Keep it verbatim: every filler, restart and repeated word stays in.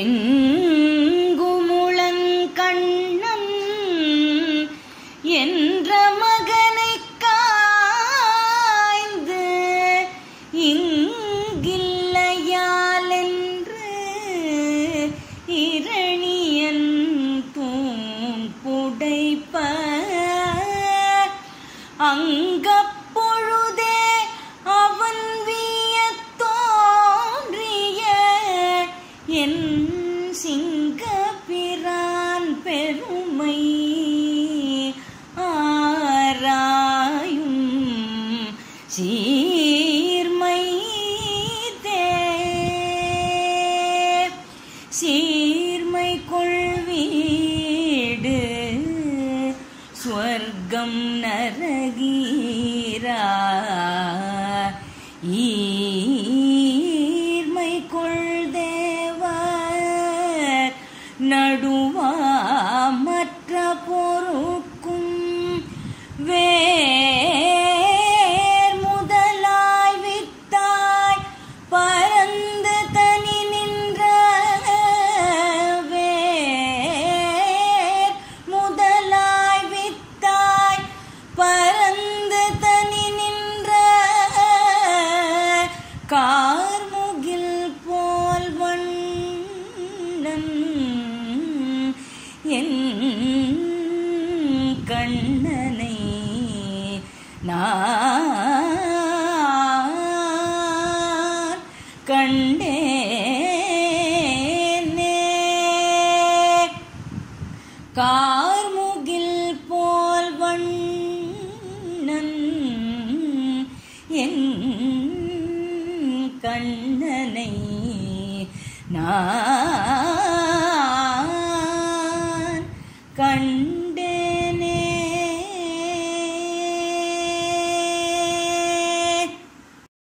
எங்கும் உளன் கண்ணன் என்ற மகனைக் காய்ந்து இங்கில்லையாலென்று இரணியன் பூம்புடைப்ப அங்கப் சீர்மை தேர் சீர்மை கொள் வீடு ஸ்வர்க்கம் நரகீரா ஈர்மை கொள் தேவர் நடுவா மற்ற பொறுக்கும் வே கண்ணனை நான் கண்டேனே கார்முகில் போல் வண்ணன் என் கண்ணனை நான் கண்